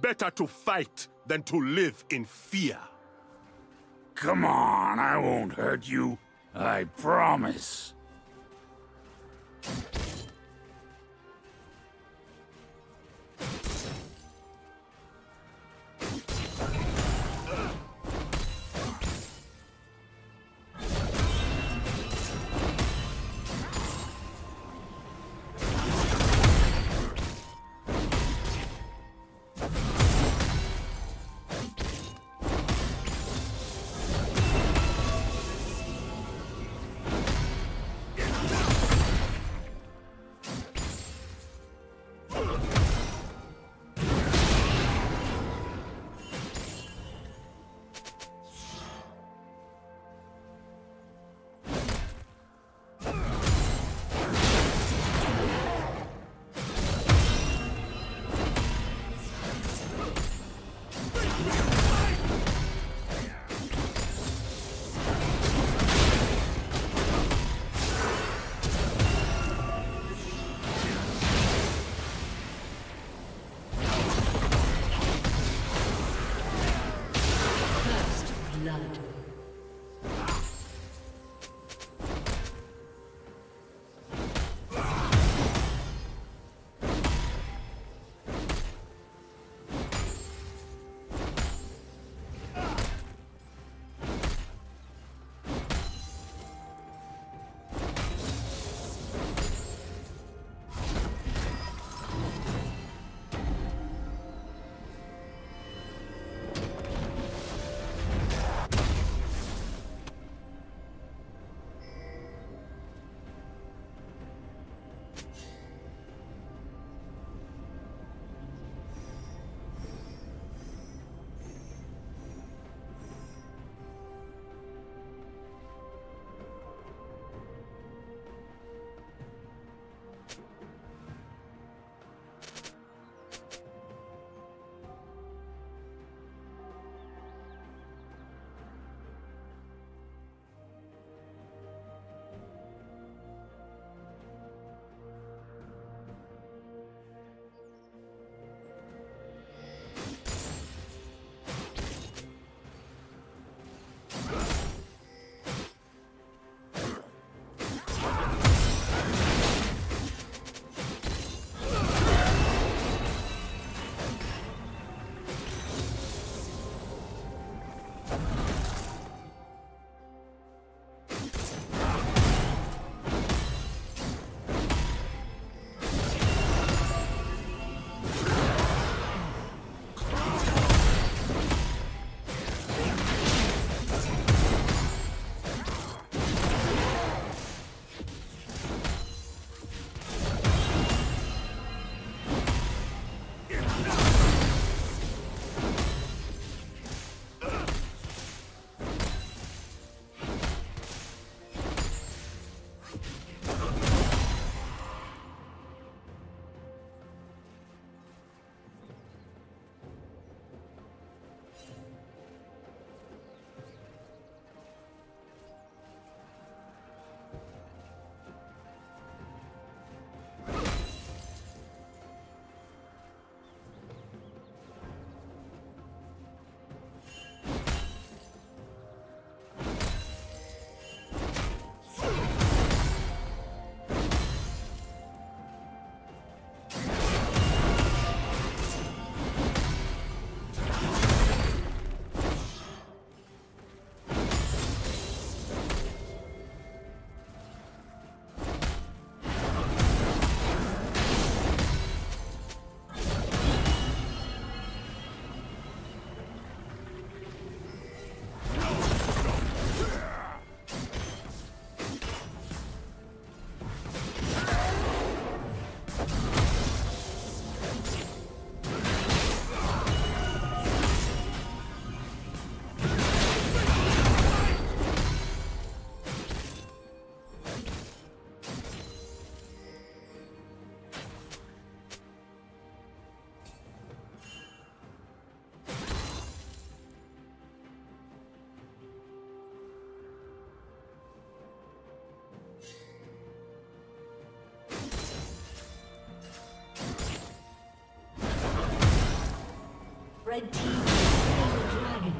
Better to fight than to live in fear. Come on, I won't hurt you. I promise. Red team has slain the dragon.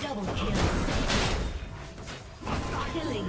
Double kill. Killing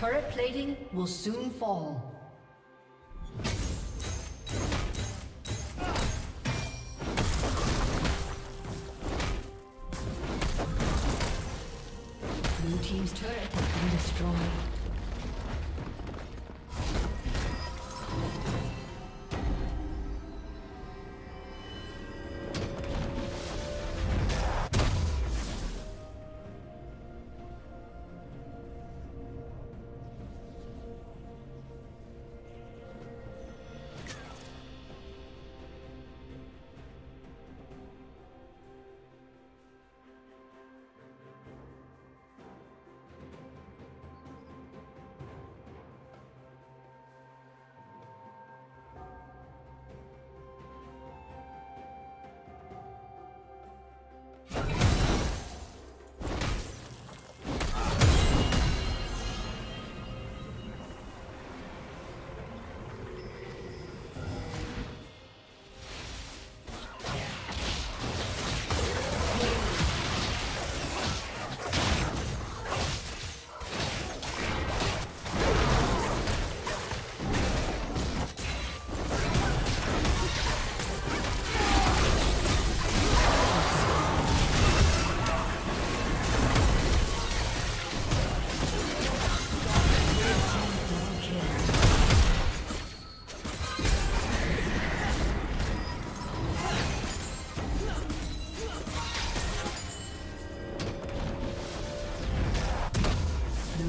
Turret plating will soon fall. Blue team's turret has been destroyed.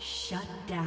Shut down.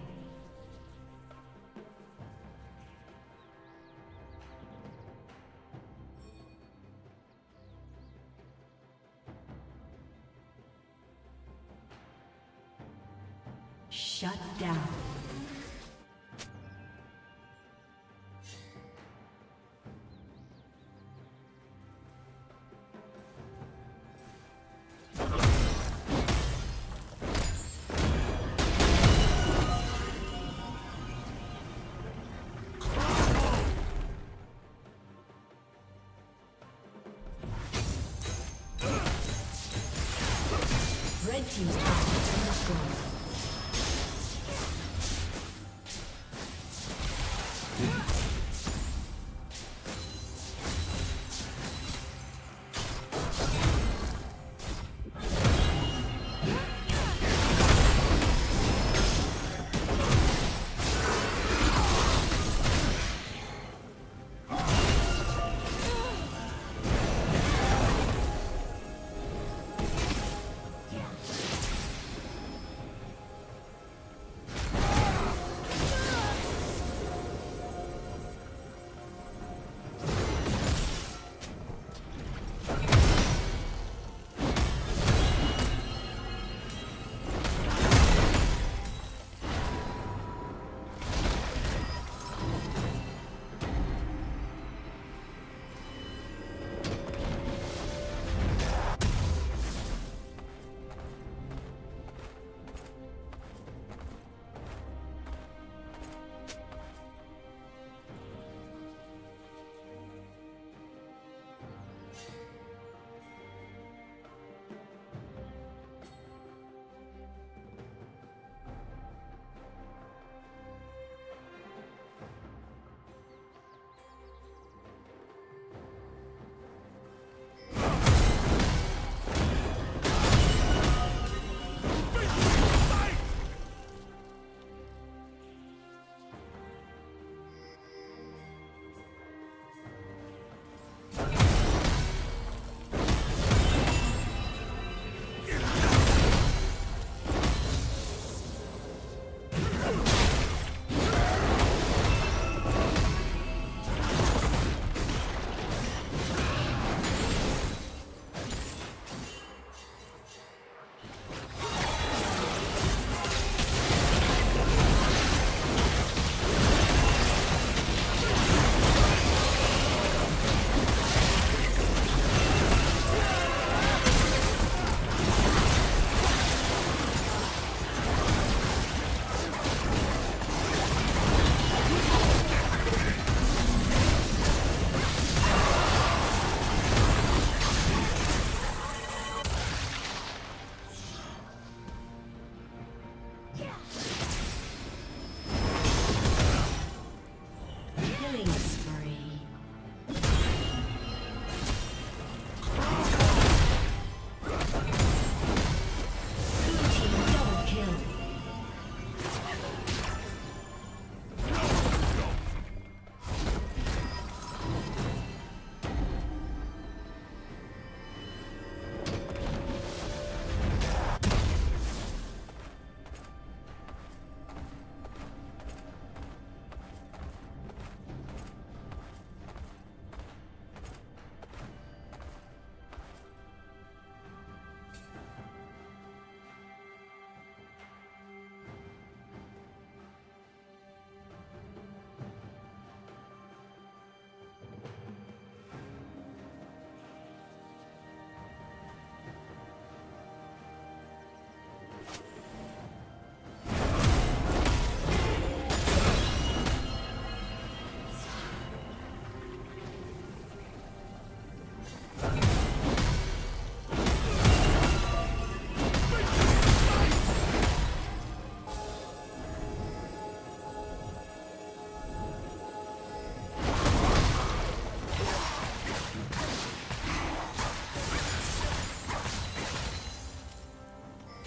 Shut down. Red team's turret has been destroyed.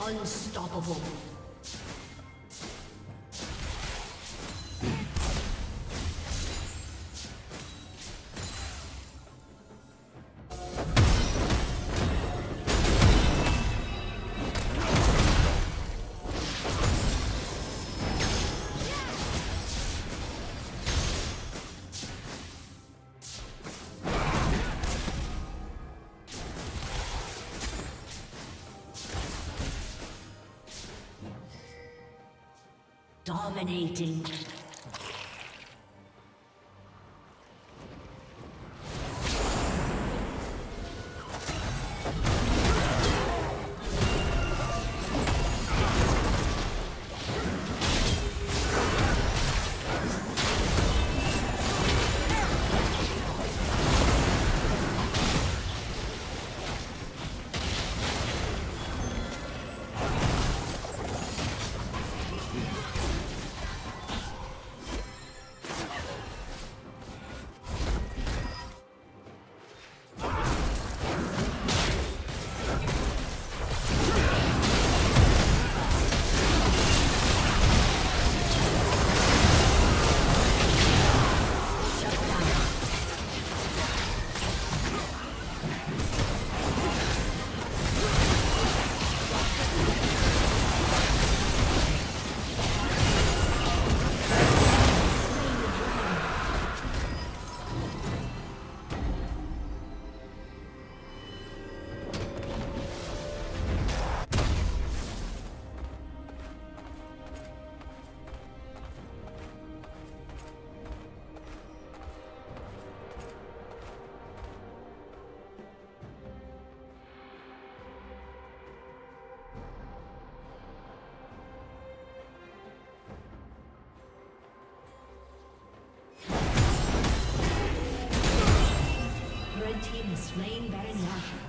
Unstoppable. Dominating. Slain Baron Nashor.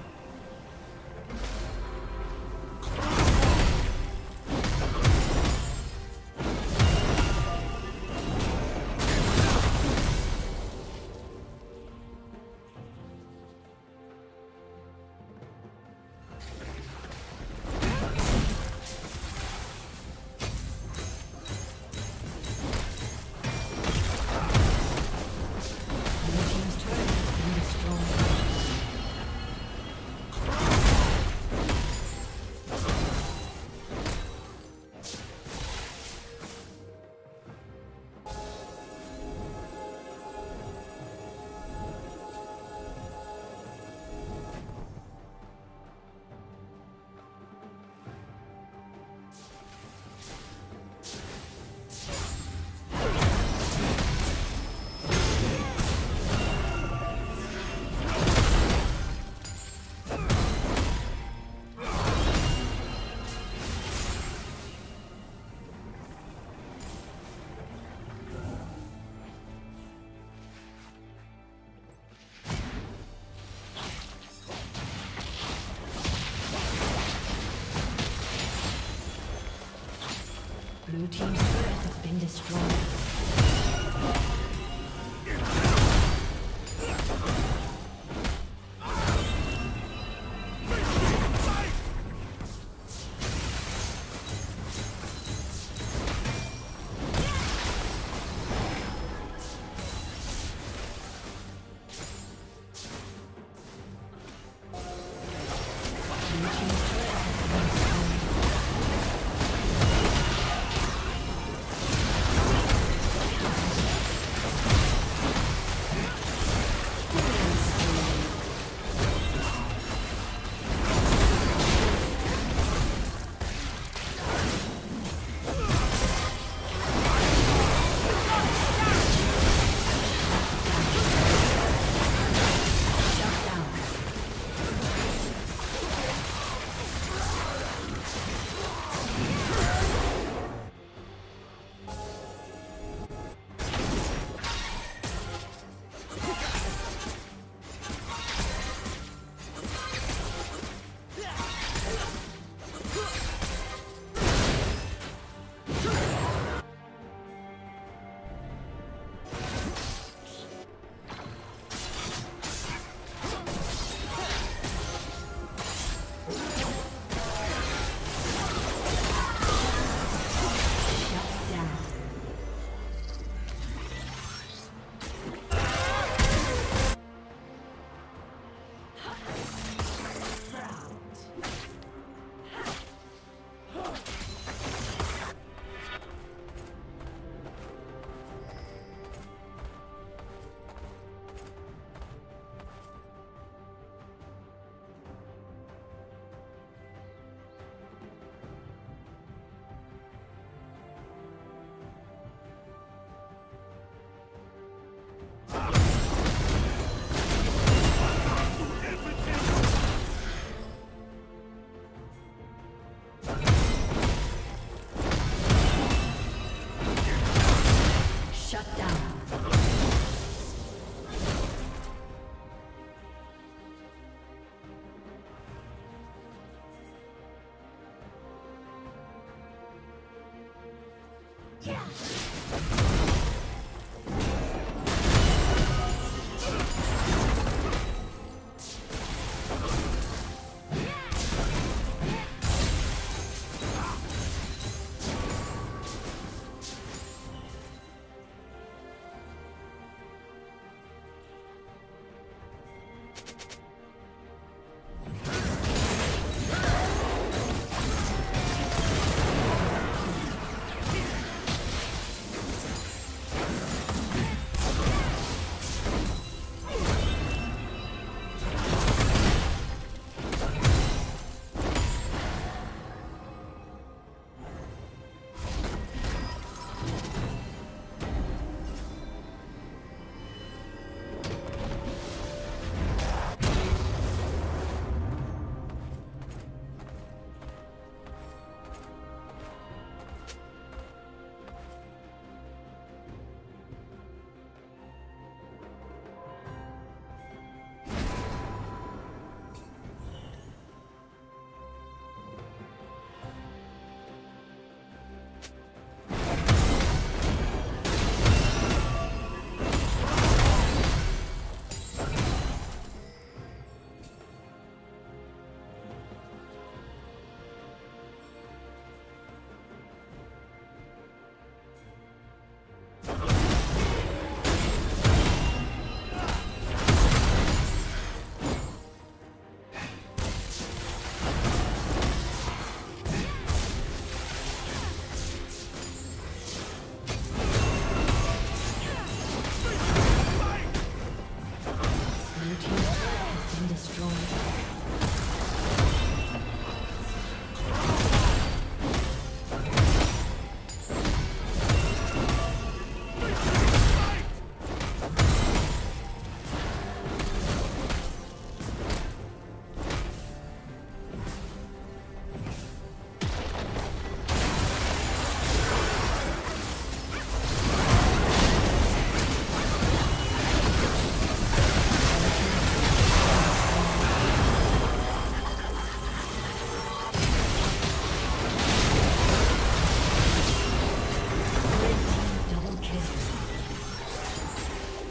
Blue team's turret has been destroyed.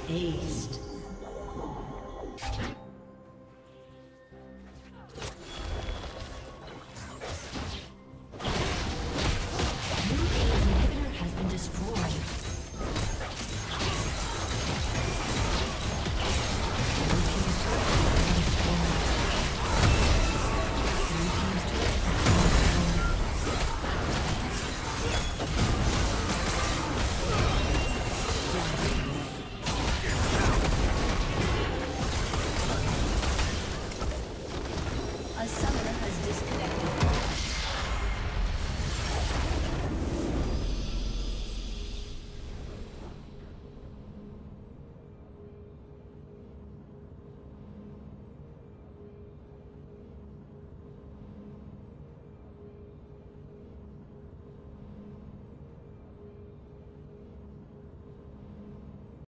Aced.